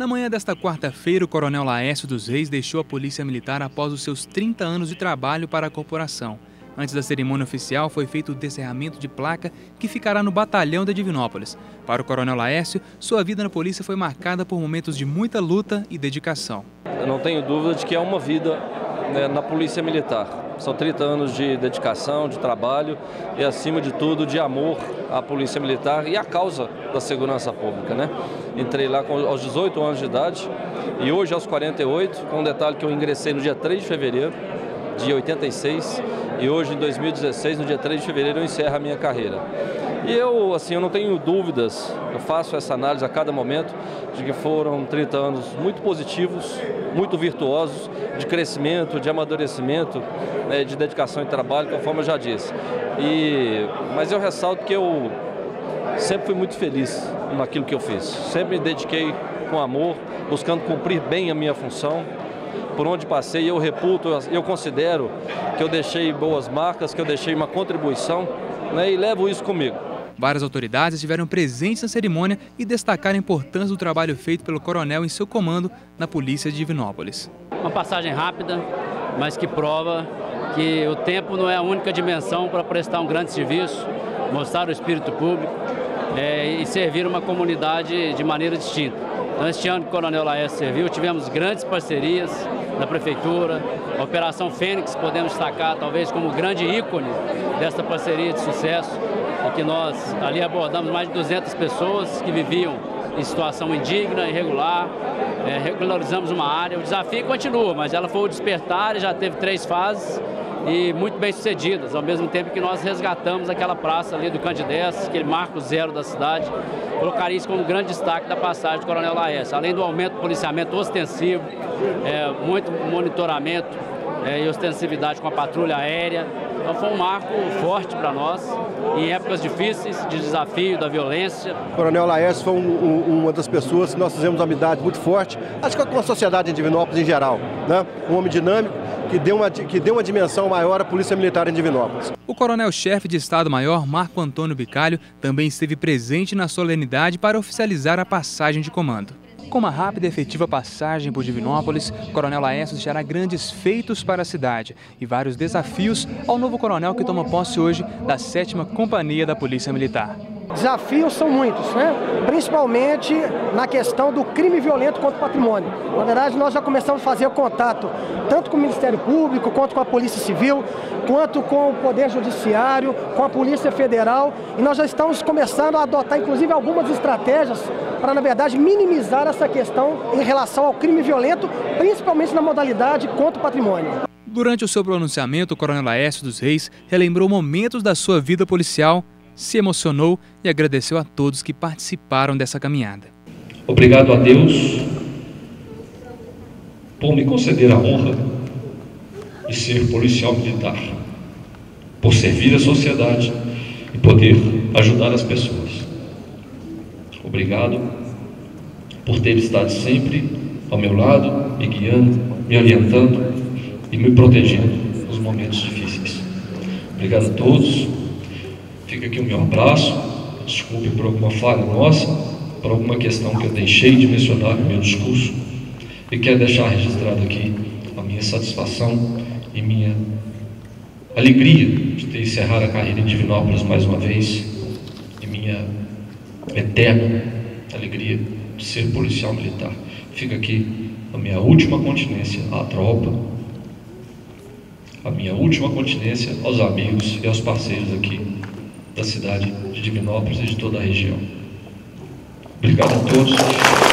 Na manhã desta quarta-feira, o coronel Laércio dos Reis deixou a Polícia Militar após os seus 30 anos de trabalho para a corporação. Antes da cerimônia oficial, foi feito o descerramento de placa que ficará no batalhão da Divinópolis. Para o coronel Laércio, sua vida na polícia foi marcada por momentos de muita luta e dedicação. Eu não tenho dúvida de que é uma vida, né, na Polícia Militar. São 30 anos de dedicação, de trabalho e, acima de tudo, de amor à Polícia Militar e à causa da segurança pública, né? Entrei lá aos 18 anos de idade e hoje aos 48, com um detalhe que eu ingressei no dia 3 de fevereiro de 86 e hoje, em 2016, no dia 3 de fevereiro, eu encerro a minha carreira. E eu, assim, eu não tenho dúvidas, eu faço essa análise a cada momento, de que foram 30 anos muito positivos, muito virtuosos, de crescimento, de amadurecimento, né, de dedicação e trabalho, conforme eu já disse. Mas eu ressalto que eu sempre fui muito feliz naquilo que eu fiz, sempre me dediquei com amor, buscando cumprir bem a minha função. Por onde passei, eu reputo, eu considero que eu deixei boas marcas, que eu deixei uma contribuição, né, e levo isso comigo. Várias autoridades estiveram presentes na cerimônia e destacaram a importância do trabalho feito pelo coronel em seu comando na Polícia de Divinópolis. Uma passagem rápida, mas que prova que o tempo não é a única dimensão para prestar um grande serviço, mostrar o espírito público e servir uma comunidade de maneira distinta. Então, este ano que o coronel Laércio serviu, tivemos grandes parcerias da Prefeitura, a Operação Fênix, podemos destacar talvez como grande ícone dessa parceria de sucesso, em que nós ali abordamos mais de 200 pessoas que viviam em situação indigna, irregular, regularizamos uma área. O desafio continua, mas ela foi o despertar e já teve 3 fases. E muito bem sucedidas, ao mesmo tempo que nós resgatamos aquela praça ali do Candidez, aquele marco zero da cidade, colocaria isso como um grande destaque da passagem do coronel Laércio, além do aumento do policiamento ostensivo, muito monitoramento e ostensividade com a patrulha aérea. Então foi um marco forte para nós, em épocas difíceis, de desafio, da violência. O coronel Laércio foi uma das pessoas que nós fizemos uma amizade muito forte, acho que com a sociedade em Divinópolis em geral, né? Um homem dinâmico, que deu uma dimensão maior à Polícia Militar em Divinópolis. O coronel-chefe de Estado-Maior, Marco Antônio Bicalho, também esteve presente na solenidade para oficializar a passagem de comando. Com uma rápida e efetiva passagem por Divinópolis, o coronel Laércio deixará grandes feitos para a cidade e vários desafios ao novo coronel que toma posse hoje da 7ª Companhia da Polícia Militar. Desafios são muitos, né? Principalmente na questão do crime violento contra o patrimônio. Na verdade, nós já começamos a fazer o contato tanto com o Ministério Público, quanto com a Polícia Civil, quanto com o Poder Judiciário, com a Polícia Federal. E nós já estamos começando a adotar, inclusive, algumas estratégias para, na verdade, minimizar essa questão em relação ao crime violento, principalmente na modalidade contra o patrimônio. Durante o seu pronunciamento, o coronel Laércio dos Reis relembrou momentos da sua vida policial, se emocionou e agradeceu a todos que participaram dessa caminhada. Obrigado a Deus por me conceder a honra de ser policial militar, por servir a sociedade e poder ajudar as pessoas. Obrigado por ter estado sempre ao meu lado, me guiando, me orientando e me protegendo nos momentos difíceis. Obrigado a todos. Fica aqui o meu abraço, desculpe por alguma falha nossa, por alguma questão que eu deixei de mencionar no meu discurso, e quero deixar registrado aqui a minha satisfação e minha alegria de ter encerrado a carreira em Divinópolis mais uma vez, e minha eterna alegria de ser policial militar. Fica aqui a minha última continência à tropa, a minha última continência aos amigos e aos parceiros aqui da cidade de Divinópolis e de toda a região. Obrigado a todos.